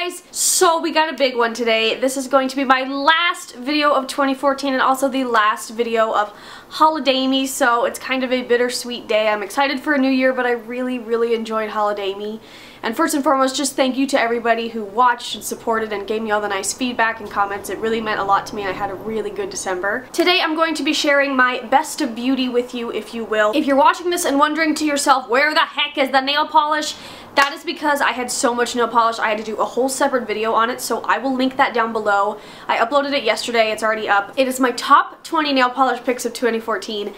guys, so we got a big one today. This is going to be my last video of 2014 and also the last video of HolidAMY, so it's kind of a bittersweet day. I'm excited for a new year, but I really, really enjoyed HolidAMY. And first and foremost, just thank you to everybody who watched and supported and gave me all the nice feedback and comments. It really meant a lot to me and I had a really good December. Today I'm going to be sharing my best of beauty with you, if you will. If you're watching this and wondering to yourself, where the heck is the nail polish? That is because I had so much nail polish, I had to do a whole separate video on it, so I will link that down below. I uploaded it yesterday, it's already up. It is my top 20 nail polish picks of 2014.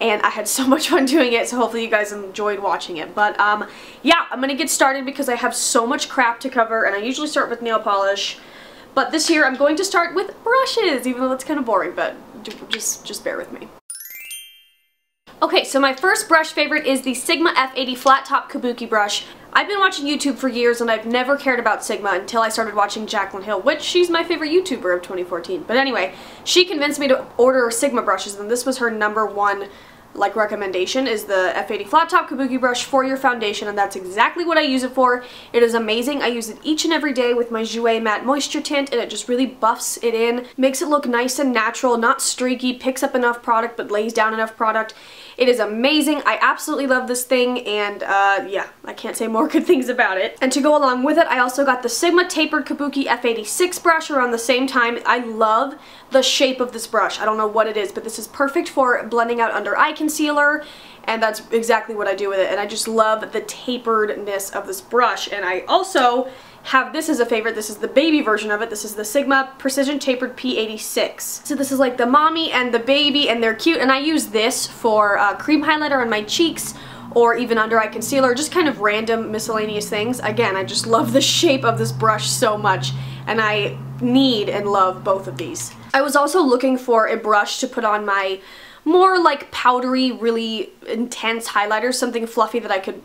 And I had so much fun doing it, so hopefully you guys enjoyed watching it. But yeah, I'm gonna get started because I have so much crap to cover, and I usually start with nail polish, but this year I'm going to start with brushes, even though that's kind of boring, but just bear with me. Okay, so my first brush favorite is the Sigma F80 Flat Top Kabuki brush. I've been watching YouTube for years and I've never cared about Sigma until I started watching Jaclyn Hill, which she's my favorite YouTuber of 2014. But anyway, she convinced me to order Sigma brushes, and this was her number one like recommendation, is the F80 Flat Top Kabuki brush for your foundation, and that's exactly what I use it for. It is amazing. I use it each and every day with my Jouer Matte Moisture Tint, and it just really buffs it in, makes it look nice and natural, not streaky, picks up enough product but lays down enough product. It is amazing. I absolutely love this thing, and yeah, I can't say more good things about it. And to go along with it, I also got the Sigma Tapered Kabuki F86 brush around the same time. I love the shape of this brush. I don't know what it is, but this is perfect for blending out under eye concealer, and that's exactly what I do with it. And I just love the taperedness of this brush. And I also have this as a favorite. This is the baby version of it. This is the Sigma Precision Tapered P86. So this is like the mommy and the baby, and they're cute, and I use this for cream highlighter on my cheeks or even under eye concealer, just kind of random miscellaneous things. Again, I just love the shape of this brush so much, and I need and love both of these. I was also looking for a brush to put on my more like powdery, really intense highlighters, something fluffy that I could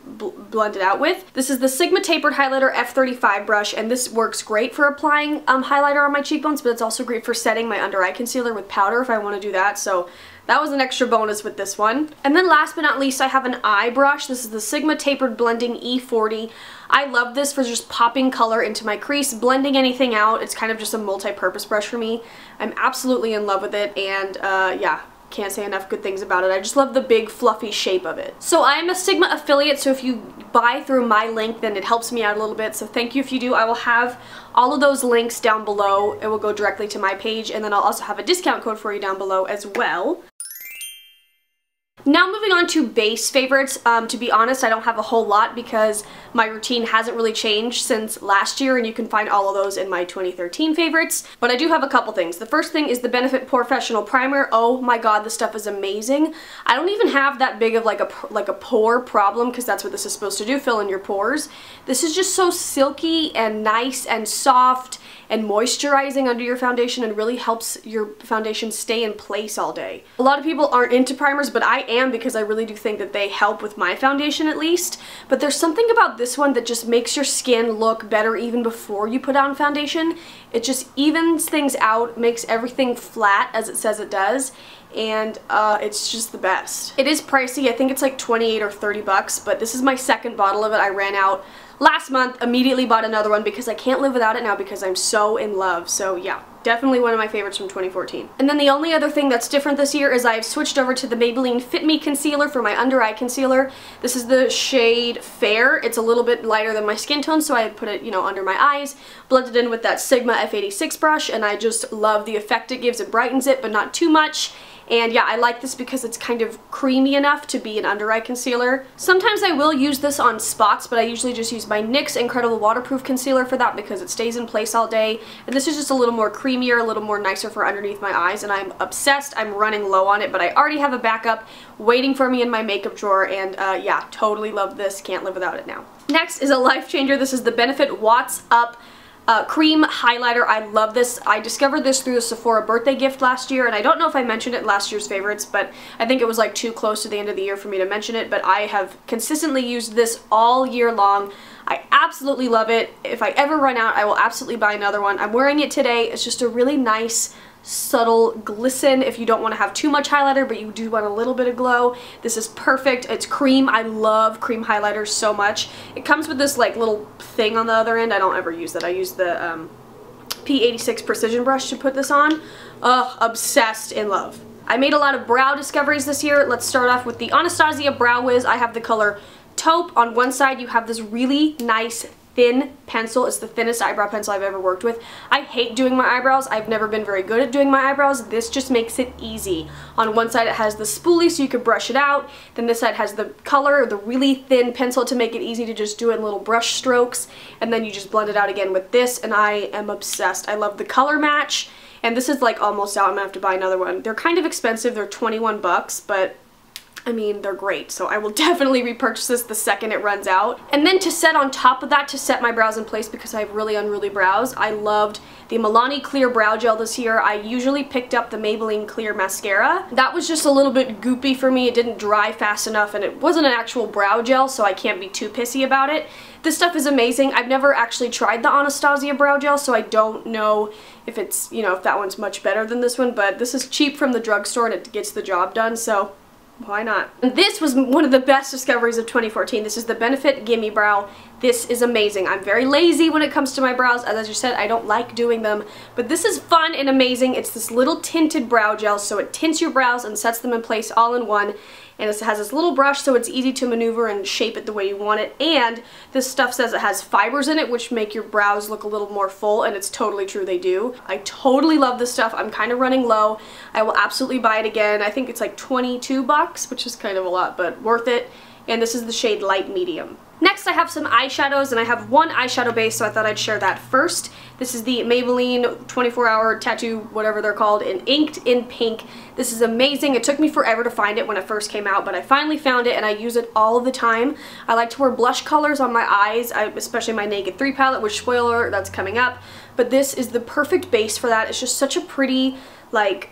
blend it out with. This is the Sigma Tapered Highlighter F35 brush, and this works great for applying highlighter on my cheekbones, but it's also great for setting my under eye concealer with powder if I want to do that, so that was an extra bonus with this one. And then last but not least, I have an eye brush. This is the Sigma Tapered Blending E40. I love this for just popping color into my crease, blending anything out. It's kind of just a multi-purpose brush for me. I'm absolutely in love with it, and yeah, can't say enough good things about it. I just love the big fluffy shape of it. So I am a Sigma affiliate, so if you buy through my link, then it helps me out a little bit, so thank you if you do. I will have all of those links down below. It will go directly to my page, and then I'll also have a discount code for you down below as well. Now moving on to base favorites. To be honest, I don't have a whole lot because my routine hasn't really changed since last year, and you can find all of those in my 2013 favorites. But I do have a couple things. The first thing is the Benefit Professional Primer. Oh my god, this stuff is amazing. I don't even have that big of like a pore problem, because that's what this is supposed to do, fill in your pores. This is just so silky and nice and soft and moisturizing under your foundation, and really helps your foundation stay in place all day. A lot of people aren't into primers, but I am, because I really do think that they help with my foundation at least. But there's something about this one that just makes your skin look better even before you put on foundation. It just evens things out, makes everything flat as it says it does, and it's just the best. It is pricey. I think it's like 28 or 30 bucks, but this is my second bottle of it. I ran out last month, immediately bought another one because I can't live without it now, because I'm so in love. So yeah, definitely one of my favorites from 2014. And then the only other thing that's different this year is I've switched over to the Maybelline Fit Me Concealer for my under eye concealer. This is the shade Fair. It's a little bit lighter than my skin tone, so I put it, you know, under my eyes, blended in with that Sigma F86 brush, and I just love the effect it gives. It brightens it, but not too much. And yeah, I like this because it's kind of creamy enough to be an under eye concealer. Sometimes I will use this on spots, but I usually just use my NYX Incredible Waterproof Concealer for that, because it stays in place all day. And this is just a little more creamier, a little more nicer for underneath my eyes, and I'm obsessed. I'm running low on it, but I already have a backup waiting for me in my makeup drawer, and yeah, totally love this. Can't live without it now. Next is a life changer. This is the Benefit Watts Up cream highlighter. I love this. I discovered this through the Sephora birthday gift last year, and I don't know if I mentioned it in last year's favorites, but I think it was like too close to the end of the year for me to mention it, but I have consistently used this all year long. I absolutely love it. If I ever run out, I will absolutely buy another one. I'm wearing it today. It's just a really nice subtle glisten if you don't want to have too much highlighter but you do want a little bit of glow. This is perfect. It's cream. I love cream highlighters so much. It comes with this like little thing on the other end. I don't ever use that. I use the P86 precision brush to put this on. Ugh, obsessed, in love. I made a lot of brow discoveries this year. Let's start off with the Anastasia Brow Wiz. I have the color Taupe. On one side you have this really nice thin pencil. It's the thinnest eyebrow pencil I've ever worked with. I hate doing my eyebrows. I've never been very good at doing my eyebrows. This just makes it easy. On one side it has the spoolie so you can brush it out. Then this side has the color, the really thin pencil to make it easy to just do it in little brush strokes. And then you just blend it out again with this, and I am obsessed. I love the color match. And this is like almost out. I'm gonna have to buy another one. They're kind of expensive. They're 21 bucks, but I mean, they're great. So I will definitely repurchase this the second it runs out. And then to set on top of that, to set my brows in place because I have really unruly brows, I loved the Milani Clear Brow Gel this year. I usually picked up the Maybelline Clear Mascara. That was just a little bit goopy for me. It didn't dry fast enough and it wasn't an actual brow gel, so I can't be too pissy about it. This stuff is amazing. I've never actually tried the Anastasia Brow Gel, so I don't know if it's, you know, if that one's much better than this one, but this is cheap from the drugstore and it gets the job done, so why not? And this was one of the best discoveries of 2014. This is the Benefit Gimme Brow. This is amazing. I'm very lazy when it comes to my brows. As I just said, I don't like doing them, but this is fun and amazing. It's this little tinted brow gel, so it tints your brows and sets them in place all in one. And it has this little brush, so it's easy to maneuver and shape it the way you want it. And this stuff says it has fibers in it, which make your brows look a little more full, and it's totally true, they do. I totally love this stuff. I'm kind of running low. I will absolutely buy it again. I think it's like 22 bucks, which is kind of a lot, but worth it. And this is the shade Light Medium. Next, I have some eyeshadows, and I have one eyeshadow base, so I thought I'd share that first. This is the Maybelline 24-hour tattoo, whatever they're called, in Inked in Pink. This is amazing. It took me forever to find it when it first came out, but I finally found it, and I use it all the time. I like to wear blush colors on my eyes, especially my Naked 3 palette, which, spoiler, that's coming up. But this is the perfect base for that. It's just such a pretty, like,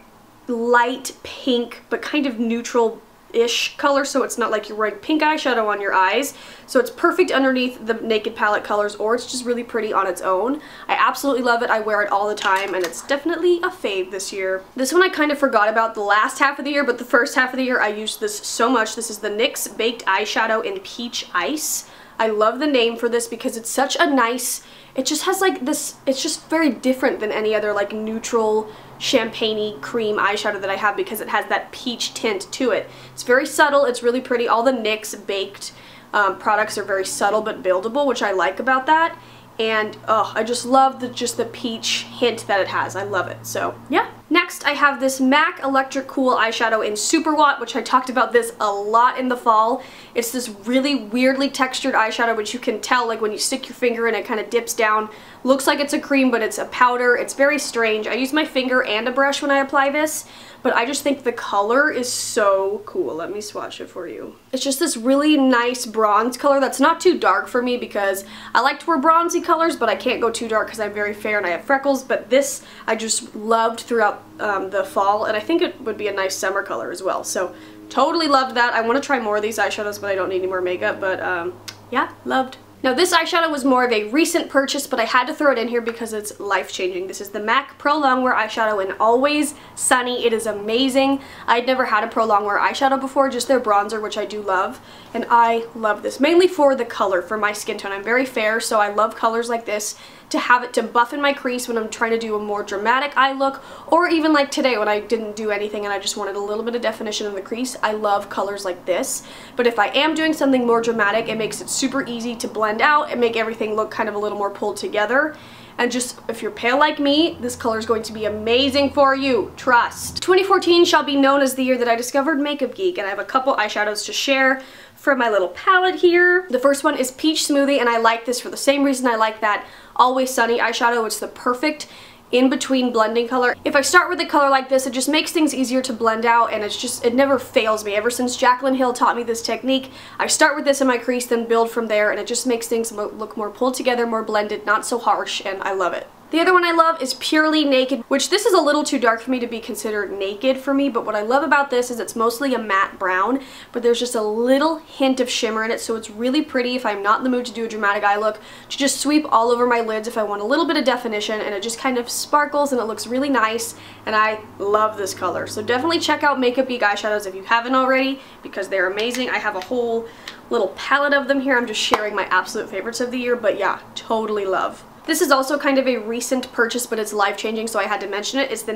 light pink, but kind of neutral ish color, so it's not like you're wearing pink eyeshadow on your eyes, so it's perfect underneath the Naked palette colors, or it's just really pretty on its own. I absolutely love it. I wear it all the time, and it's definitely a fave this year. This one I kind of forgot about the last half of the year, but the first half of the year I used this so much. This is the NYX Baked Eyeshadow in Peach Ice. I love the name for this because it's such a nice, it just has like this, it's just very different than any other like neutral champagne-y cream eyeshadow that I have because it has that peach tint to it. It's very subtle, it's really pretty. All the NYX baked products are very subtle but buildable, which I like about that. And I just love just the peach hint that it has. I love it, so yeah. Next, I have this MAC Electric Cool eyeshadow in Super Watt, which I talked about this a lot in the fall. It's this really weirdly textured eyeshadow, which you can tell like when you stick your finger in, it kind of dips down. Looks like it's a cream, but it's a powder. It's very strange. I use my finger and a brush when I apply this, but I just think the color is so cool. Let me swatch it for you. It's just this really nice bronze color that's not too dark for me because I like to wear bronzy colors, but I can't go too dark because I'm very fair and I have freckles, but this I just loved throughout the fall, and I think it would be a nice summer color as well, so totally loved that. I want to try more of these eyeshadows, but I don't need any more makeup, but yeah, loved. Now this eyeshadow was more of a recent purchase, but I had to throw it in here because it's life-changing. This is the MAC Pro Longwear eyeshadow in Always Sunny. It is amazing. I'd never had a Pro Longwear eyeshadow before, just their bronzer, which I do love, and I love this, mainly for the color, for my skin tone. I'm very fair, so I love colors like this to have it to buff in my crease when I'm trying to do a more dramatic eye look, or even like today when I didn't do anything and I just wanted a little bit of definition in the crease. I love colors like this, but if I am doing something more dramatic, it makes it super easy to blend out and make everything look kind of a little more pulled together. And just, if you're pale like me, this color is going to be amazing for you. Trust. 2014 shall be known as the year that I discovered Makeup Geek, and I have a couple eyeshadows to share from my little palette here. The first one is Peach Smoothie, and I like this for the same reason I like that Always Sunny eyeshadow. It's the perfect in-between blending color. If I start with a color like this, it just makes things easier to blend out, and it's just, it never fails me. Ever since Jaclyn Hill taught me this technique, I start with this in my crease, then build from there, and it just makes things look more pulled together, more blended, not so harsh, and I love it. The other one I love is Purely Naked, which this is a little too dark for me to be considered naked for me, but what I love about this is it's mostly a matte brown, but there's just a little hint of shimmer in it, so it's really pretty if I'm not in the mood to do a dramatic eye look, to just sweep all over my lids if I want a little bit of definition, and it just kind of sparkles and it looks really nice, and I love this color. So definitely check out Makeup Geek eyeshadows if you haven't already, because they're amazing. I have a whole little palette of them here. I'm just sharing my absolute favorites of the year, but yeah, totally love. This is also kind of a recent purchase, but it's life-changing, so I had to mention it. It's the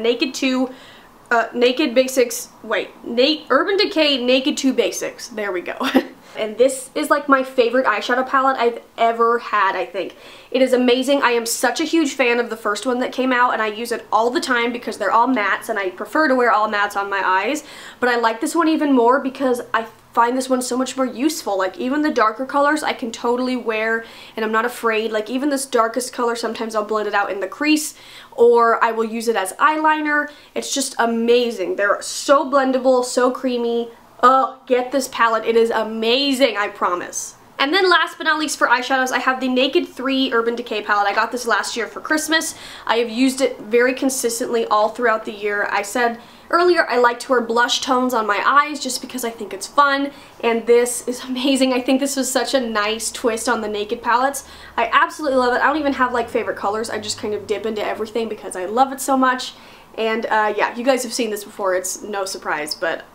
Urban Decay Naked 2 Basics. There we go. And this is like my favorite eyeshadow palette I've ever had, I think. It is amazing. I am such a huge fan of the first one that came out, and I use it all the time because they're all mattes, and I prefer to wear all mattes on my eyes. But I like this one even more because I find this one so much more useful. Like, even the darker colors I can totally wear and I'm not afraid. Like, even this darkest color, sometimes I'll blend it out in the crease or I will use it as eyeliner. It's just amazing. They're so blendable, so creamy. Oh, get this palette. It is amazing, I promise. And then last but not least for eyeshadows, I have the Naked 3 Urban Decay palette. I got this last year for Christmas. I have used it very consistently all throughout the year. I said earlier, I like to wear blush tones on my eyes just because I think it's fun, and this is amazing. I think this was such a nice twist on the Naked palettes. I absolutely love it. I don't even have like favorite colors. I just kind of dip into everything because I love it so much. And yeah, you guys have seen this before. It's no surprise, but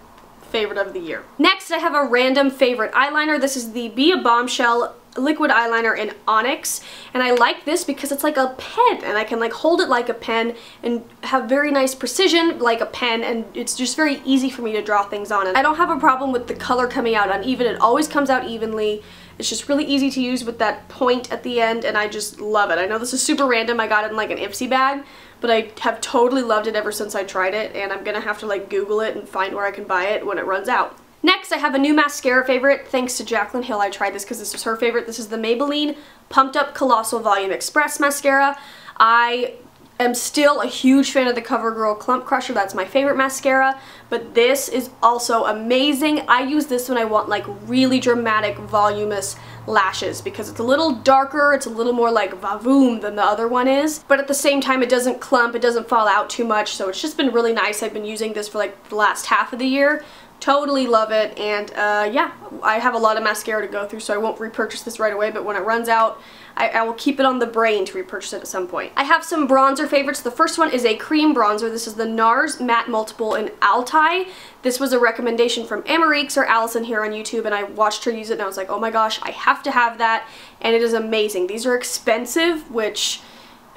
favorite of the year. Next, I have a random favorite eyeliner. This is the Be a Bombshell liquid eyeliner in Onyx, and I like this because it's like a pen and I can like hold it like a pen and have very nice precision like a pen, and it's just very easy for me to draw things on, and I don't have a problem with the color coming out uneven. It always comes out evenly. It's just really easy to use with that point at the end, and I just love it. I know this is super random. I got it in like an Ipsy bag, but I have totally loved it ever since I tried it, and I'm gonna have to like Google it and find where I can buy it when it runs out. Next, I have a new mascara favorite. Thanks to Jaclyn Hill, I tried this because this was her favorite. This is the Maybelline Pumped Up Colossal Volume Express Mascara. I am still a huge fan of the CoverGirl Clump Crusher. That's my favorite mascara, but this is also amazing. I use this when I want like really dramatic, voluminous lashes because it's a little darker, it's a little more like vavoom than the other one is, but at the same time it doesn't clump, it doesn't fall out too much, so it's just been really nice. I've been using this for like the last half of the year. Totally love it, and yeah, I have a lot of mascara to go through, so I won't repurchase this right away, but when it runs out, I will keep it on the brain to repurchase it at some point. I have some bronzer favorites. The first one is a cream bronzer. This is the NARS Matte Multiple in Altai. This was a recommendation from Amarique's or Allison here on YouTube, and I watched her use it, and I was like, oh my gosh, I have to have that, and it is amazing. These are expensive, which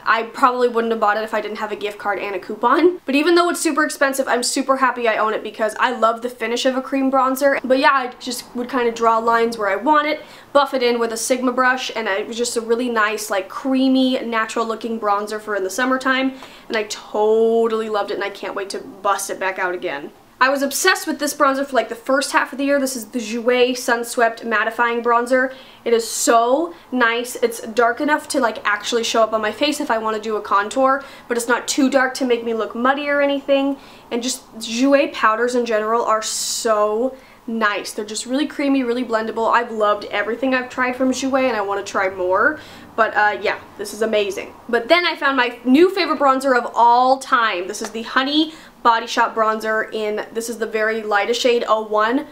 I probably wouldn't have bought it if I didn't have a gift card and a coupon. But even though it's super expensive, I'm super happy I own it because I love the finish of a cream bronzer. But yeah, I just would kind of draw lines where I want it, buff it in with a Sigma brush, and it was just a really nice, like, creamy, natural looking bronzer for in the summertime. And I totally loved it, and I can't wait to bust it back out again. I was obsessed with this bronzer for like the first half of the year. This is the Jouer Sunswept Mattifying Bronzer. It is so nice. It's dark enough to like actually show up on my face if I want to do a contour, but it's not too dark to make me look muddy or anything. And just Jouer powders in general are so nice. They're just really creamy, really blendable. I've loved everything I've tried from Jouer, and I want to try more. But yeah, this is amazing. But then I found my new favorite bronzer of all time. This is the Honey Body Shop bronzer in, this is the very lightest shade, 01.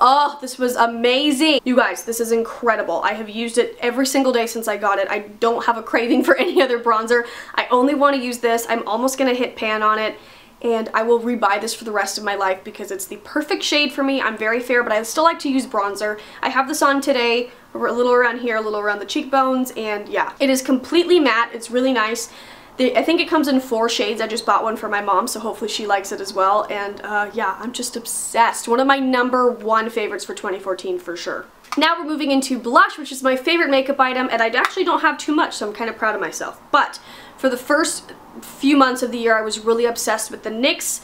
Oh, this was amazing. You guys, this is incredible. I have used it every single day since I got it. I don't have a craving for any other bronzer. I only want to use this. I'm almost going to hit pan on it, and I will rebuy this for the rest of my life because it's the perfect shade for me. I'm very fair, but I still like to use bronzer. I have this on today, a little around here, a little around the cheekbones, and yeah. It is completely matte. It's really nice. I think it comes in 4 shades. I just bought one for my mom, so hopefully she likes it as well. And yeah, I'm just obsessed. One of my #1 favorites for 2014 for sure. Now we're moving into blush, which is my favorite makeup item, and I actually don't have too much, so I'm kind of proud of myself. But for the first few months of the year, I was really obsessed with the NYX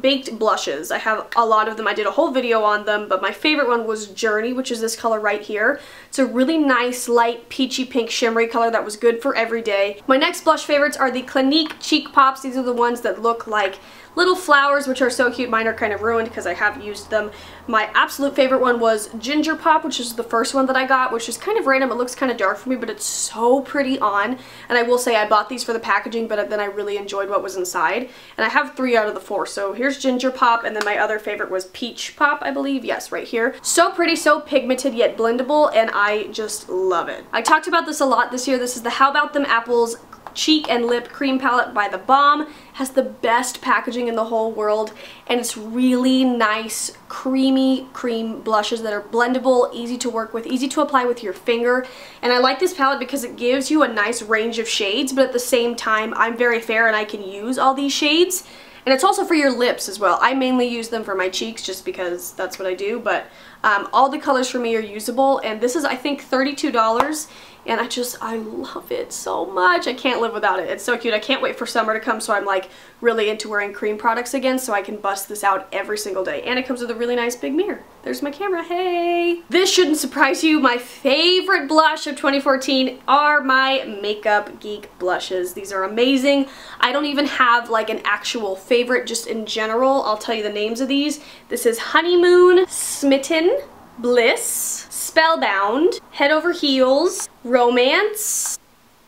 baked blushes. I have a lot of them. I did a whole video on them, but my favorite one was Journey, which is this color right here. It's a really nice, light, peachy pink shimmery color that was good for every day. My next blush favorites are the Clinique Cheek Pops. These are the ones that look like little flowers, which are so cute. Mine are kind of ruined because I have used them. My absolute favorite one was Ginger Pop, which is the first one that I got, which is kind of random. It looks kind of dark for me, but it's so pretty on. And I will say I bought these for the packaging, but then I really enjoyed what was inside. And I have 3 out of the 4. So here's Ginger Pop, and then my other favorite was Peach Pop, I believe. Yes, right here. So pretty, so pigmented, yet blendable, and I just love it. I talked about this a lot this year. This is the How About Them Apples Cheek and Lip Cream Palette by The Balm. Has the best packaging in the whole world, and it's really nice creamy cream blushes that are blendable, easy to work with, easy to apply with your finger. And I like this palette because it gives you a nice range of shades, but at the same time I'm very fair and I can use all these shades. And it's also for your lips as well. I mainly use them for my cheeks just because that's what I do, but all the colors for me are usable, and this is I think $32, and I love it so much. I can't live without it. It's so cute. I can't wait for summer to come, so I'm like really into wearing cream products again, so I can bust this out every single day. And it comes with a really nice big mirror. There's my camera, hey! This shouldn't surprise you. My favorite blush of 2014 are my Makeup Geek blushes. These are amazing. I don't even have like an actual favorite, just in general. I'll tell you the names of these. This is Honeymoon, Smitten, Bliss, Spellbound, Head Over Heels, Romance,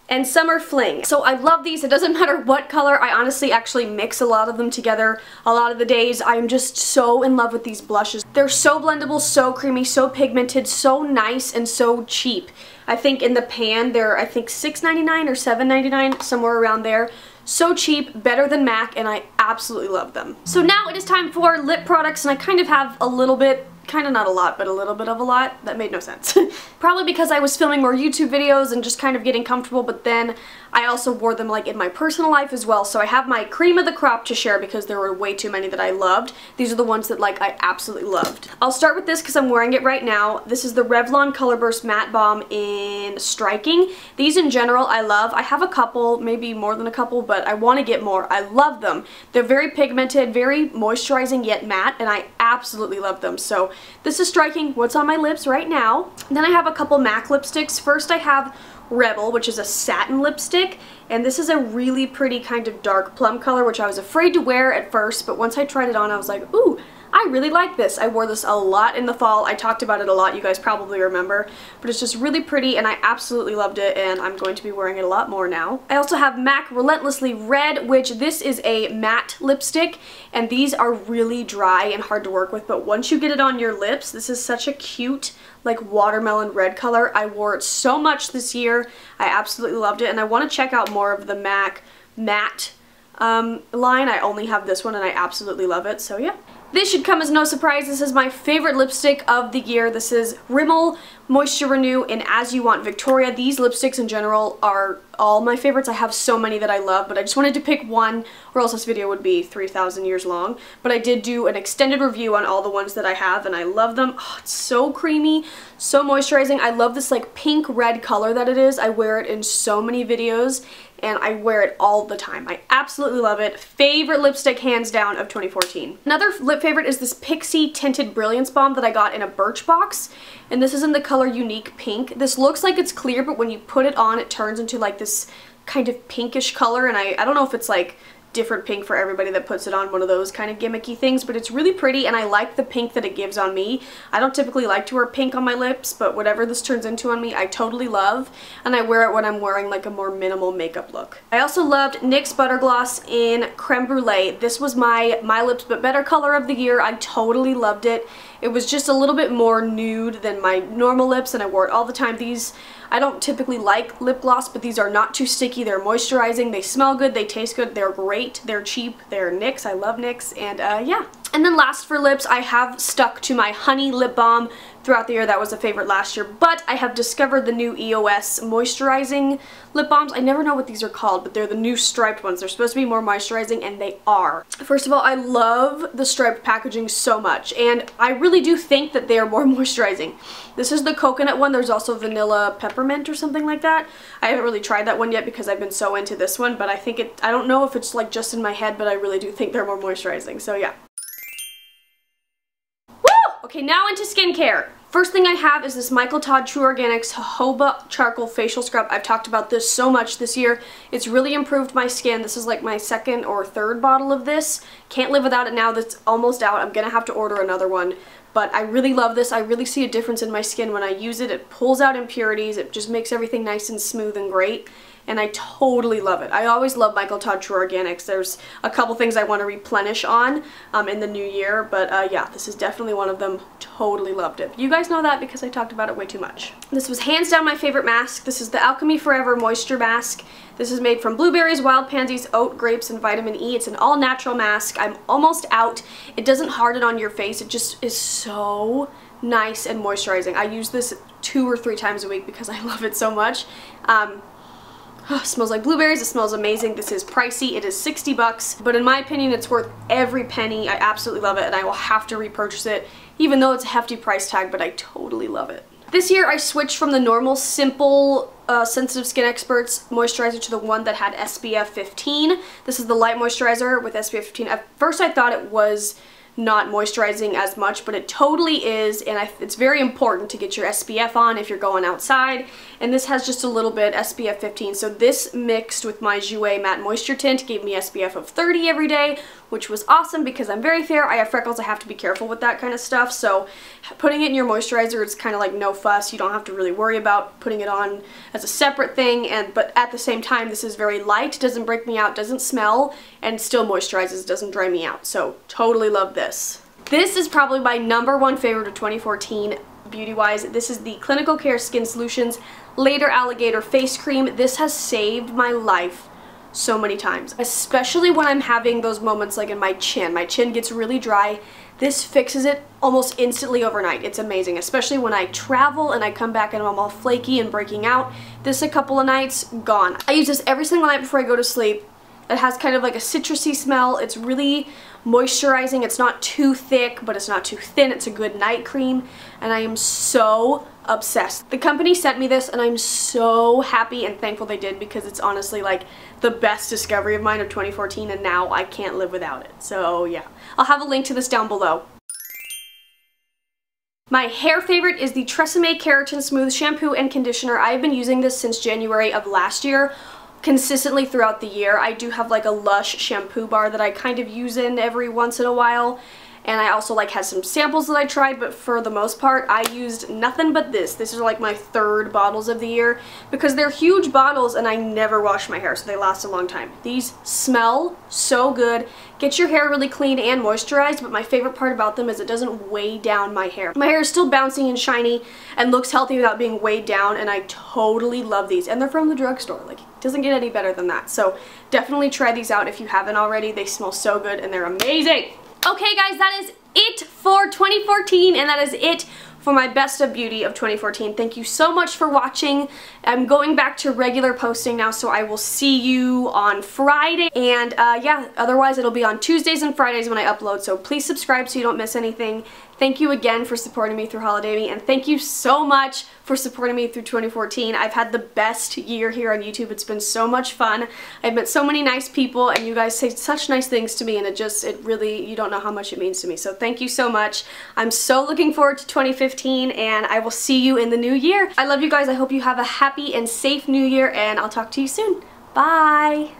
and Summer Fling. So I love these. It doesn't matter what color. I honestly actually mix a lot of them together a lot of the days. I'm just so in love with these blushes. They're so blendable, so creamy, so pigmented, so nice, and so cheap. I think in the pan they're $6.99 or $7.99, somewhere around there. So cheap, better than MAC, and I absolutely love them. So now it is time for lip products, and I kind of have a little bit, kind of not a lot, but a little bit of a lot. That made no sense. Probably because I was filming more YouTube videos and just kind of getting comfortable, but then I also wore them like in my personal life as well. So I have my cream of the crop to share because there were way too many that I loved. These are the ones that like I absolutely loved. I'll start with this because I'm wearing it right now. This is the Revlon Colorburst Matte Balm in Striking. These in general I love. I have a couple, maybe more than a couple, but I want to get more. I love them. They're very pigmented, very moisturizing yet matte, and I absolutely love them. So this is Striking, what's on my lips right now. Then I have a couple MAC lipsticks. First I have Rebel, which is a satin lipstick, and this is a really pretty kind of dark plum color, which I was afraid to wear at first, but once I tried it on I was like, ooh, I really like this. I wore this a lot in the fall. I talked about it a lot, you guys probably remember, but it's just really pretty and I absolutely loved it, and I'm going to be wearing it a lot more now. I also have MAC Relentlessly Red, which this is a matte lipstick, and these are really dry and hard to work with, but once you get it on your lips, this is such a cute like watermelon red color. I wore it so much this year. I absolutely loved it, and I want to check out more of the MAC matte line. I only have this one and I absolutely love it, so yeah. This should come as no surprise. This is my favorite lipstick of the year. This is Rimmel Moisture Renew in As You Want Victoria. These lipsticks in general are all my favorites. I have so many that I love, but I just wanted to pick one or else this video would be 3,000 years long. But I did do an extended review on all the ones that I have, and I love them. Oh, it's so creamy, so moisturizing. I love this like pink red color that it is. I wear it in so many videos and I wear it all the time. I absolutely love it. Favorite lipstick hands down of 2014. Another lip favorite is this Pixi Tinted Brilliance Balm that I got in a Birchbox, and this is in the color Unique Pink. This looks like it's clear, but when you put it on it turns into like this kind of pinkish color, and I don't know if it's like different pink for everybody that puts it on, one of those kind of gimmicky things, but it's really pretty and I like the pink that it gives on me. I don't typically like to wear pink on my lips, but whatever this turns into on me I totally love, and I wear it when I'm wearing like a more minimal makeup look. I also loved NYX Butter Gloss in Creme Brulee. This was my Lips But Better color of the year. I totally loved it. It was just a little bit more nude than my normal lips, and I wore it all the time. These, I don't typically like lip gloss, but these are not too sticky. They're moisturizing. They smell good. They taste good. They're great. They're cheap. They're NYX. I love NYX. And yeah. And then last for lips, I have stuck to my Honey Lip Balm throughout the year. That was a favorite last year, but I have discovered the new EOS moisturizing lip balms. I never know what these are called, but they're the new striped ones. They're supposed to be more moisturizing, and they are. First of all, I love the striped packaging so much, and I really do think that they are more moisturizing. This is the coconut one. There's also vanilla peppermint or something like that. I haven't really tried that one yet because I've been so into this one, but I think it, I don't know if it's like just in my head, but I really do think they're more moisturizing, so yeah. Okay, now into skincare. First thing I have is this Michael Todd True Organics jojoba charcoal facial scrub. I've talked about this so much this year. It's really improved my skin. This is like my second or third bottle of this. Can't live without it now that's almost out. I'm gonna have to order another one. But I really love this. I really see a difference in my skin when I use it. It pulls out impurities. It just makes everything nice and smooth and great. And I totally love it. I always love Michael Todd True Organics. There's a couple things I want to replenish on in the new year, but yeah, this is definitely one of them. Totally loved it. You guys know that because I talked about it way too much. This was hands down my favorite mask. This is the Alchemy Forever Moisture Mask. This is made from blueberries, wild pansies, oat, grapes, and vitamin E. It's an all-natural mask. I'm almost out. It doesn't harden on your face. It just is so nice and moisturizing. I use this 2 or 3 times a week because I love it so much. Oh, it smells like blueberries. It smells amazing. This is pricey. It is $60, but in my opinion, it's worth every penny. I absolutely love it, and I will have to repurchase it, even though it's a hefty price tag, but I totally love it. This year, I switched from the normal, simple, Sensitive Skin Experts moisturizer to the one that had SPF 15. This is the light moisturizer with SPF 15. At first, I thought it was not moisturizing as much, but it totally is, and it's very important to get your SPF on if you're going outside, and this has just a little bit, SPF 15, so this mixed with my Jouer Matte Moisture Tint gave me SPF of 30 every day, which was awesome because I'm very fair, I have freckles, I have to be careful with that kind of stuff, so putting it in your moisturizer is kind of like no fuss, you don't have to really worry about putting it on as a separate thing, but at the same time, this is very light, doesn't break me out, doesn't smell, and still moisturizes, doesn't dry me out, so totally love this. This is probably my #1 favorite of 2014 beauty-wise. This is the Clinical Care Skin Solutions Later Alligator Face Cream. This has saved my life so many times, especially when I'm having those moments like in my chin. My chin gets really dry. This fixes it almost instantly overnight. It's amazing, especially when I travel and I come back and I'm all flaky and breaking out. This a couple of nights, gone. I use this every single night before I go to sleep. It has kind of like a citrusy smell. It's really moisturizing. It's not too thick, but it's not too thin. It's a good night cream, and I am so obsessed. The company sent me this, and I'm so happy and thankful they did because it's honestly like the best discovery of mine of 2014, and now I can't live without it. So yeah, I'll have a link to this down below. My hair favorite is the Tresemmé Keratin Smooth Shampoo and Conditioner. I've been using this since January of last year. Consistently throughout the year. I do have like a Lush shampoo bar that I kind of use in every once in a while, and I also like had some samples that I tried, but for the most part I used nothing but this. This is like my third bottles of the year because they're huge bottles and I never wash my hair, so they last a long time. These smell so good, get your hair really clean and moisturized, but my favorite part about them is it doesn't weigh down my hair. My hair is still bouncy and shiny and looks healthy without being weighed down, and I totally love these, and they're from the drugstore. Like, it doesn't get any better than that, so definitely try these out if you haven't already. They smell so good and they're amazing. Okay guys, that is it for 2014, and that is it for my best of beauty of 2014. Thank you so much for watching. I'm going back to regular posting now, so I will see you on Friday. And yeah, otherwise it'll be on Tuesdays and Fridays when I upload, so please subscribe so you don't miss anything. Thank you again for supporting me through HolidAMY, and thank you so much for supporting me through 2014. I've had the best year here on YouTube. It's been so much fun. I've met so many nice people, and you guys say such nice things to me, and it really, you don't know how much it means to me. So thank you so much. I'm so looking forward to 2015, and I will see you in the new year. I love you guys. I hope you have a happy and safe new year, and I'll talk to you soon. Bye.